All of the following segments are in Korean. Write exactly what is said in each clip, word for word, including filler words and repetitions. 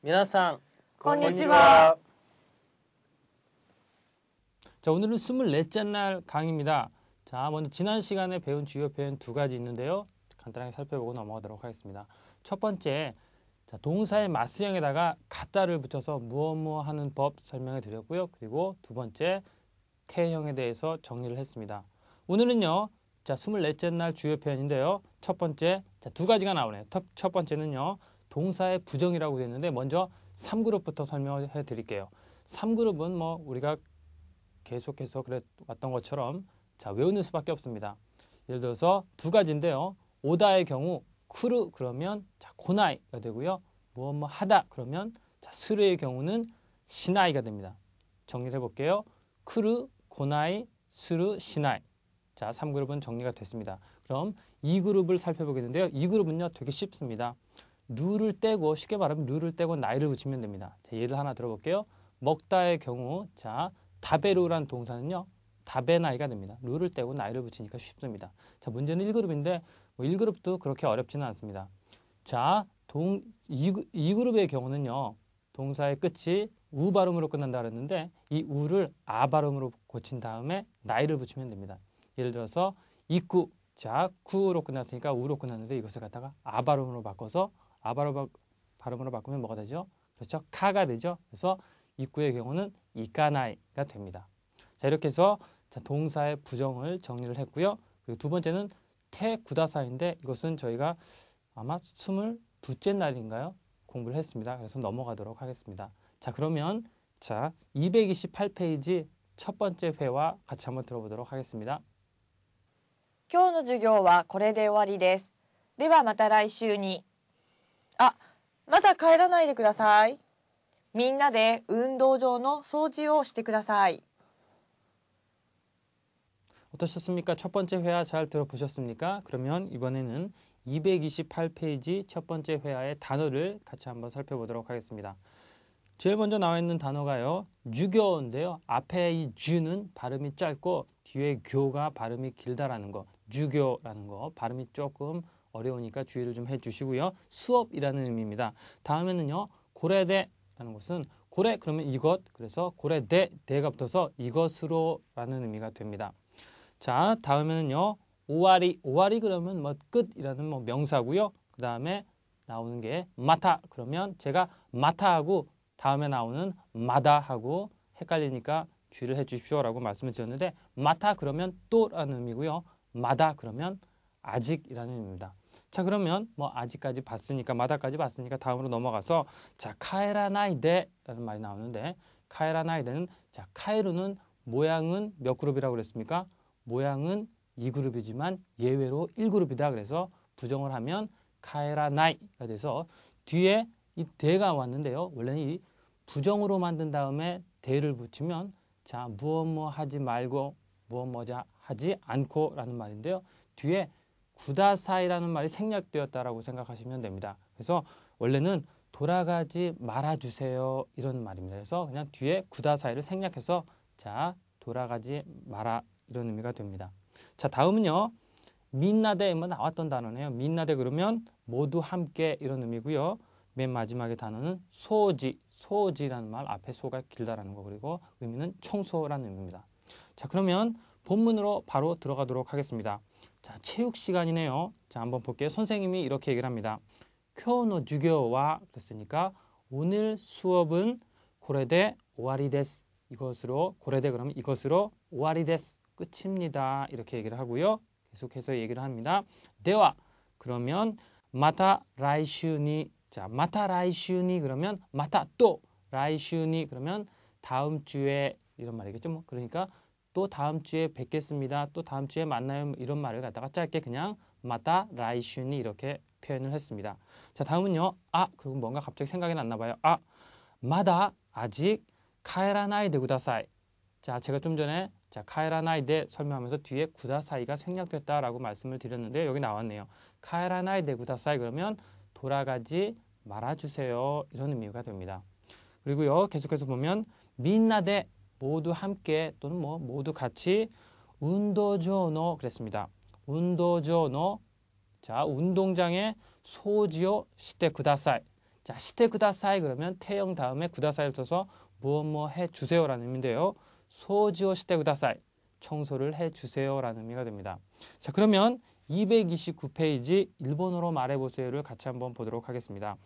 민아상, 안녕하세요. 자, 오늘은 스물넷째 날 강의입니다. 자, 먼저 지난 시간에 배운 주요 표현 두 가지 있는데요. 간단하게 살펴보고 넘어가도록 하겠습니다. 첫 번째, 자, 동사의 마스형에다가 갖다를 붙여서 무엇무엇 하는 법 설명해 드렸고요. 그리고 두 번째, 태형에 대해서 정리를 했습니다. 오늘은요, 자, 스물넷째 날 주요 표현인데요. 첫 번째, 자, 두 가지가 나오네요. 첫, 첫 번째는요. 동사의 부정이라고 했는데 먼저 삼 그룹부터 설명해 드릴게요. 삼 그룹은 뭐 우리가 계속해서 그래 왔던 것처럼 자 외우는 수밖에 없습니다. 예를 들어서 두 가지인데요. 오다의 경우 쿠르 그러면 자 고나이가 되고요. 무엇뭐 하다 그러면 자 스르의 경우는 시나이가 됩니다. 정리를 해볼게요. 쿠르, 고나이, 스르, 시나이. 자 삼 그룹은 정리가 됐습니다. 그럼 이 그룹을 살펴보겠는데요. 이 그룹은요 되게 쉽습니다. 누를 떼고 쉽게 말하면 누를 떼고 나이를 붙이면 됩니다. 자, 예를 하나 들어볼게요. 먹다의 경우 자 다베루란 동사는요. 다베나이가 됩니다. 누를 떼고 나이를 붙이니까 쉽습니다. 자 문제는 일 그룹인데 뭐 일 그룹도 그렇게 어렵지는 않습니다. 자 동, 이 그룹의 경우는요. 동사의 끝이 우 발음으로 끝난다 그랬는데 이 우를 아 발음으로 고친 다음에 나이를 붙이면 됩니다. 예를 들어서 입구 자 구로 끝났으니까 우로 끝났는데 이것을 갖다가 아 발음으로 바꿔서 아바로 발음으로 바꾸면 뭐가 되죠? 그렇죠? 카가 되죠? 그래서 입구의 경우는 이카나이가 됩니다. 자, 이렇게 해서 자, 동사의 부정을 정리를 했고요. 그리고 두 번째는 테구다사인데 이것은 저희가 아마 스물둘째 날인가요? 공부를 했습니다. 그래서 넘어가도록 하겠습니다. 자, 그러면 자, 이백이십팔 페이지 첫 번째 회와 같이 한번 들어보도록 하겠습니다. 今日の授業はこれで終わりです。ではまた来週に。 あ、まだ帰らないでください。みんなで運動場の掃除をしてください。 어떠셨습니까? 첫 번째 회화 잘 들어보셨습니까? 그러면 이번에는 이백이십팔 페이지 첫 번째 회화의 단어를 같이 한번 살펴보도록 하겠습니다. 제일 먼저 나와 있는 단어가요. 주교인데요. 앞에 이 주는 발음이 짧고 뒤에 교가 발음이 길다라는 거. 주교라는 거. 발음이 조금 어려우니까 주의를 좀 해주시고요. 수업이라는 의미입니다. 다음에는요. 고레데라는 것은 고레 그러면 이것 그래서 고레데 데가 붙어서 이것으로 라는 의미가 됩니다. 자 다음에는요. 오와리 오와리 그러면 뭐 끝이라는 뭐 명사고요. 그 다음에 나오는 게 마타 그러면 제가 마타하고 다음에 나오는 마다하고 헷갈리니까 주의를 해주십시오 라고 말씀을 드렸는데 마타 그러면 또 라는 의미고요. 마다 그러면 아직이라는 의미입니다. 자 그러면 뭐 아직까지 봤으니까 마다까지 봤으니까 다음으로 넘어가서 자 카에라나이데라는 말이 나오는데 카에라나이데는 자 카에루는 모양은 몇 그룹이라고 그랬습니까? 모양은 이 그룹이지만 예외로 일 그룹이다 그래서 부정을 하면 카에라나이가 돼서 뒤에 이 대가 왔는데요. 원래는 이 부정으로 만든 다음에 대를 붙이면 자 무엇뭐 하지 말고 무엇뭐 하지 않고 라는 말인데요. 뒤에 구다사이라는 말이 생략되었다라고 생각하시면 됩니다. 그래서 원래는 돌아가지 말아주세요 이런 말입니다. 그래서 그냥 뒤에 구다사이를 생략해서 자 돌아가지 마라 이런 의미가 됩니다. 자 다음은요 민나데 뭐 나왔던 단어네요. 민나데 그러면 모두 함께 이런 의미고요. 맨 마지막에 단어는 소지 소지라는 말 앞에 소가 길다라는 거 그리고 의미는 청소라는 의미입니다. 자 그러면 본문으로 바로 들어가도록 하겠습니다. 자, 체육 시간이네요. 자, 한번 볼게요. 선생님이 이렇게 얘기를 합니다. 쿄노 주교와 그랬으니까 오늘 수업은 고레데 오와리데스 이것으로 고레데 그러면 이것으로 오와리데스 끝입니다. 이렇게 얘기를 하고요. 계속해서 얘기를 합니다. 데와 그러면 마타 라이슈니 자, 마타 라이슈니 그러면 마타 또 라이슈니 그러면 다음 주에 이런 말이겠죠. 뭐 그러니까 또 다음 주에 뵙겠습니다. 또 다음 주에 만나요. 이런 말을 갖다가 짧게 그냥 마타 라이슈니 이렇게 표현을 했습니다. 자 다음은요. 아 그리고 뭔가 갑자기 생각이 났나 봐요. 아 마다 아직 카에라나이데 구다사이. 자 제가 좀 전에 자 카에라나이데 설명하면서 뒤에 구다사이가 생략됐다라고 말씀을 드렸는데 여기 나왔네요. 카에라나이데 구다사이 그러면 돌아가지 말아주세요. 이런 의미가 됩니다. 그리고요, 계속해서 보면 민나데 모두 함께 또는 뭐 모두 같이 운도조노 그랬습니다. 운도조노, 자 운동장에 소지오 시테 구다사이. 자 시테 구다사이 그러면 태형 다음에 구다사이를 써서 무엇 뭐 해주세요라는 의미인데요. 소지오 시테 구다사이, 청소를 해주세요라는 의미가 됩니다. 자 그러면 이백이십구 페이지 일본어로 말해보세요를 같이 한번 보도록 하겠습니다.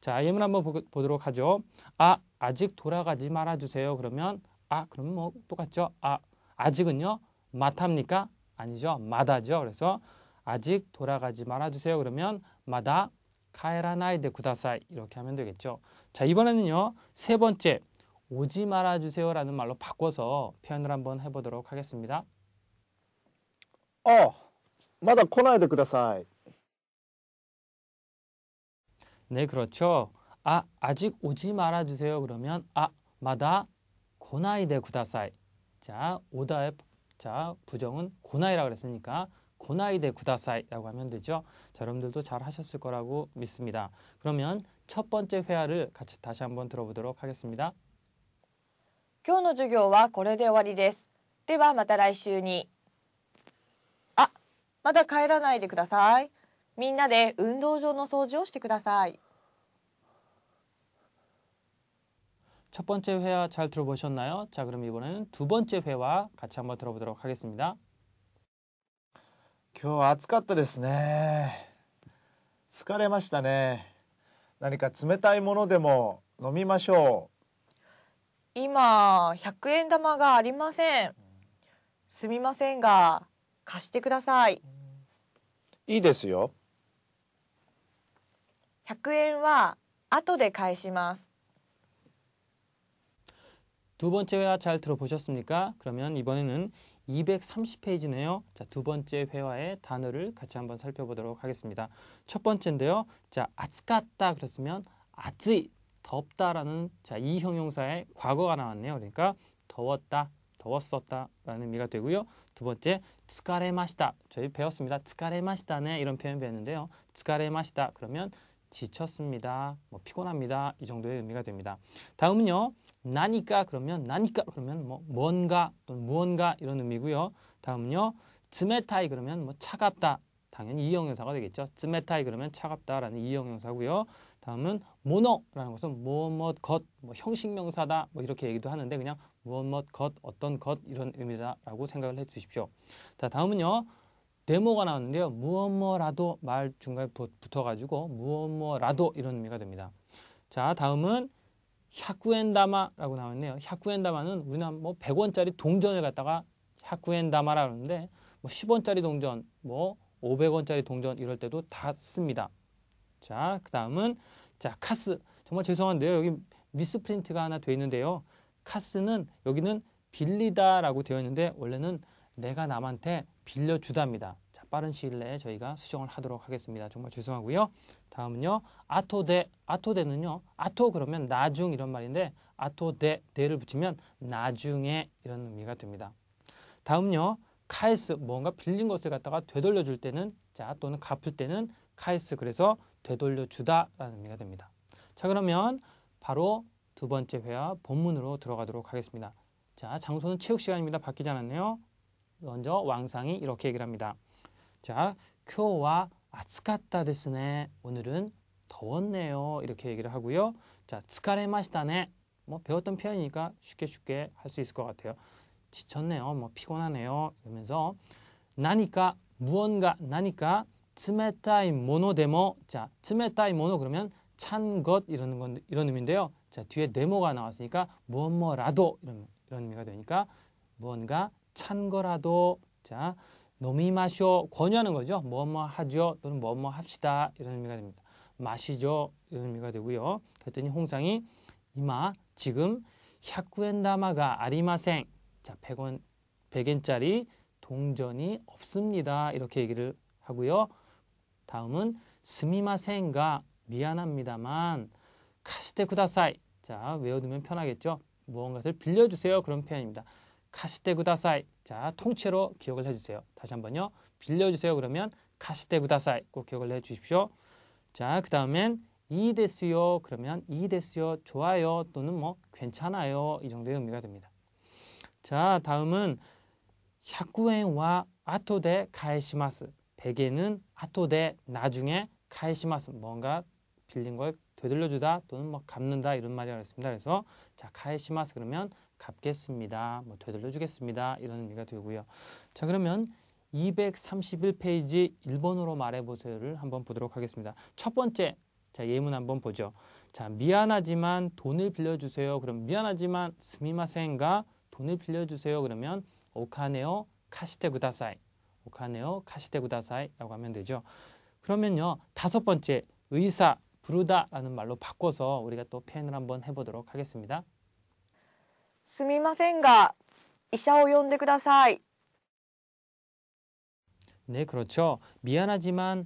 자 예문 한번 보, 보도록 하죠. 아 아직 돌아가지 말아주세요. 그러면 아 그럼 뭐 똑같죠. 아 아직은요 마타입니까? 아니죠, 마다죠. 그래서 아직 돌아가지 말아주세요. 그러면 마다 카에라나이데 구다사이 이렇게 하면 되겠죠. 자 이번에는요 세 번째 오지 말아주세요라는 말로 바꿔서 표현을 한번 해보도록 하겠습니다. 어 마다 코나이데 구다사이. 네, 그렇죠. 아, 아직 오지 말아주세요. 그러면 아, 마다 고나이데 구다사이. 자, 오다의 자 부정은 고나이라고 그랬으니까 고나이데 구다사이라고 하면 되죠. 자, 여러분들도 잘 하셨을 거라고 믿습니다. 그러면 첫 번째 회화를 같이 다시 한번 들어보도록 하겠습니다. 今日の授業はこれで終わりです。ではまた来週に。 아, まだ帰らないでください。 みんなで運動場の掃除をしてください. 첫 번째 회화 잘 들어보셨나요? 자, 그럼 이번에는 두 번째 회화 같이 한번 들어보도록 하겠습니다. 今日暑かったですね。疲れましたね。何か冷たいものでも飲みましょう。今ひゃくえん玉がありません。すみませんが貸してください。いいですよ。 ひゃくえんは後で返します. 두 번째 회화 잘 들어보셨습니까? 그러면 이번에는 이백삼십 페이지네요. 자, 두 번째 회화의 단어를 같이 한번 살펴보도록 하겠습니다. 첫 번째인데요. 자, 아츠카타 그랬으면 아츠이, 덥다라는 자, 이 형용사의 과거가 나왔네요. 그러니까 더웠다, 더웠었다라는 의미가 되고요. 두 번째, 츠카레마시다. 저희 배웠습니다. 츠카레마시다네 이런 표현 배웠는데요. 츠카레마시다 그러면 지쳤습니다. 뭐 피곤합니다. 이 정도의 의미가 됩니다. 다음은요. 나니까 그러면 나니까 그러면 뭐 뭔가 또는 무언가 이런 의미고요. 다음은요. 즈메타이 그러면 뭐 차갑다. 당연히 이 형용사가 되겠죠. 즈메타이 그러면 차갑다라는 이 형용사고요. 다음은 모노라는 것은 무엇 것, 뭐 형식명사다 뭐 이렇게 얘기도 하는데 그냥 무엇 것, 어떤 것 이런 의미다라고 생각을 해 주십시오. 자, 다음은요. 데모가 나왔는데요. 무엇뭐라도 말 중간에 붙어가지고 무엇뭐라도 이런 의미가 됩니다. 자, 다음은 히아쿠엔다마라고 나왔네요. 히아쿠엔다마는 우리나라 뭐 백 원짜리 동전을 갖다가 히아쿠엔다마라고 하는데 뭐 십 원짜리 동전, 뭐 오백 원짜리 동전 이럴 때도 다 씁니다. 자, 그 다음은 자 카스. 정말 죄송한데요. 여기 미스프린트가 하나 되어 있는데요. 카스는 여기는 빌리다라고 되어 있는데 원래는 내가 남한테 빌려주답니다. 자, 빠른 시일 내에 저희가 수정을 하도록 하겠습니다. 정말 죄송하고요. 다음은요. 아토데, 아토데는요. 아토 그러면 나중 이런 말인데 아토데, 데를 붙이면 나중에 이런 의미가 됩니다. 다음은요. 카에스, 뭔가 빌린 것을 갖다가 되돌려줄 때는 자 또는 갚을 때는 카에스, 그래서 되돌려주다라는 의미가 됩니다. 자 그러면 바로 두 번째 회화 본문으로 들어가도록 하겠습니다. 자 장소는 체육 시간입니다. 바뀌지 않았네요. 먼저 왕상이 이렇게 얘기를 합니다. 자, 今日は 暑かった ですね. 오늘은 더웠네요. 이렇게 얘기를 하고요. 자, 疲れましたね. 뭐 배웠던 표현이니까 쉽게 쉽게 할 수 있을 것 같아요. 지쳤네요. 뭐 피곤하네요. 이러면서 나니까 무언가 나니까 冷たいものでも. 자, 冷たいもの 그러면 찬 것 이런 건 이런 의미인데요. 자, 뒤에 데모가 나왔으니까 무엇 뭐라도 이런 이런 의미가 되니까 무언가 찬 거라도 자 노미마쇼 권유하는 거죠. 뭐뭐 하죠 또는 뭐뭐 합시다 이런 의미가 됩니다. 마시죠 이런 의미가 되고요. 그랬더니 홍상이 이마 지금 히아쿠엔다마가 아리마생. 자 백 원 백 엔짜리 동전이 없습니다 이렇게 얘기를 하고요. 다음은 스미마생가 미안합니다만 카시테 쿠다사이. 자 외워두면 편하겠죠. 무언가를 빌려주세요 그런 표현입니다. 카시테 구다사이. 자, 통째로 기억을 해주세요. 다시 한번요. 빌려주세요. 그러면 카시테 구다사이. 꼭 기억을 해주십시오. 자, 그 다음엔 이 데스요. 그러면 이 데스요. 좋아요. 또는 뭐 괜찮아요. 이 정도의 의미가 됩니다. 자, 다음은 야쿠엔와 아토데 가에시마스. 베개는 아토데 나중에 가에시마스. 뭔가 빌린 걸 되돌려주다 또는 뭐 갚는다 이런 말이 알겠습니다. 그래서 자, 가에시마스 그러면 갚겠습니다. 뭐 되돌려주겠습니다. 이런 의미가 되고요. 자, 그러면 이백삼십일 페이지 일본어로 말해보세요를 한번 보도록 하겠습니다. 첫 번째, 자 예문 한번 보죠. 자, 미안하지만 돈을 빌려주세요. 그럼 미안하지만 스미마센가 돈을 빌려주세요. 그러면 오카네오 카시테 구다사이, 오카네오 카시테 구다사이라고 하면 되죠. 그러면요, 다섯 번째 의사 부르다라는 말로 바꿔서 우리가 또 표현을 한번 해보도록 하겠습니다. 스미마센가 의사를 연데 구다사이. 네, 그렇죠. 미안하지만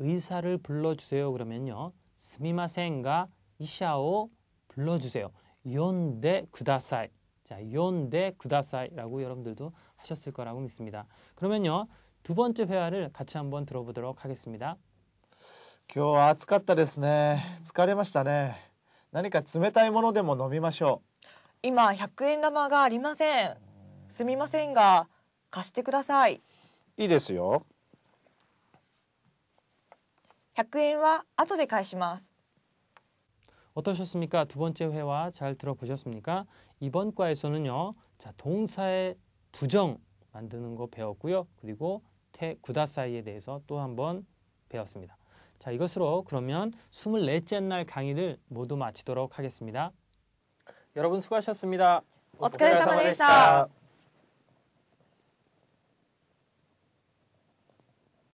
의사를 불러주세요. 그러면요, 스미마센가 이샤오 불러주세요. 연데 구다사이. 자, 연데 구다사이라고 여러분들도 하셨을 거라고 믿습니다. 그러면요, 두 번째 회화를 같이 한번 들어보도록 하겠습니다. 今日は暑かったですね。疲れましたね。何か冷たいものでも飲みましょう。今ひゃくえん玉がありません。すみませんが貸してください。 いいですよ。 백 엔は 後で 返します. 어떠셨습니까? 두 번째 회화 잘 들어보셨습니까? 이번 과에서는요, 자, 동사의 부정 만드는 거 배웠고요. 그리고 테 구다사이에 대해서 또 한번 배웠습니다. 자, 이것으로 그러면 이십사째 날 강의를 모두 마치도록 하겠습니다. 여러분 수고하셨습니다. 오스카레사마데시타.